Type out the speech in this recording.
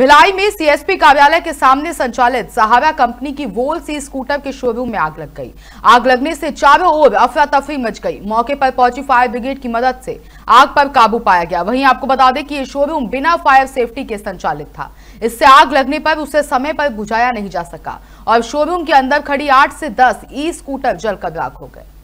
भिलाई में सीएसपी कार्यालय के सामने संचालित सहारा कंपनी की वोल्सी स्कूटर के शोरूम में आग लग गई। आग लगने से चारों ओर अफरा तफरी मच गई। मौके पर पहुंची फायर ब्रिगेड की मदद से आग पर काबू पाया गया। वहीं आपको बता दें कि ये शोरूम बिना फायर सेफ्टी के संचालित था, इससे आग लगने पर उसे समय पर बुझाया नहीं जा सका और शोरूम के अंदर खड़ी 8 से 10 ई स्कूटर जलकर राख हो गए।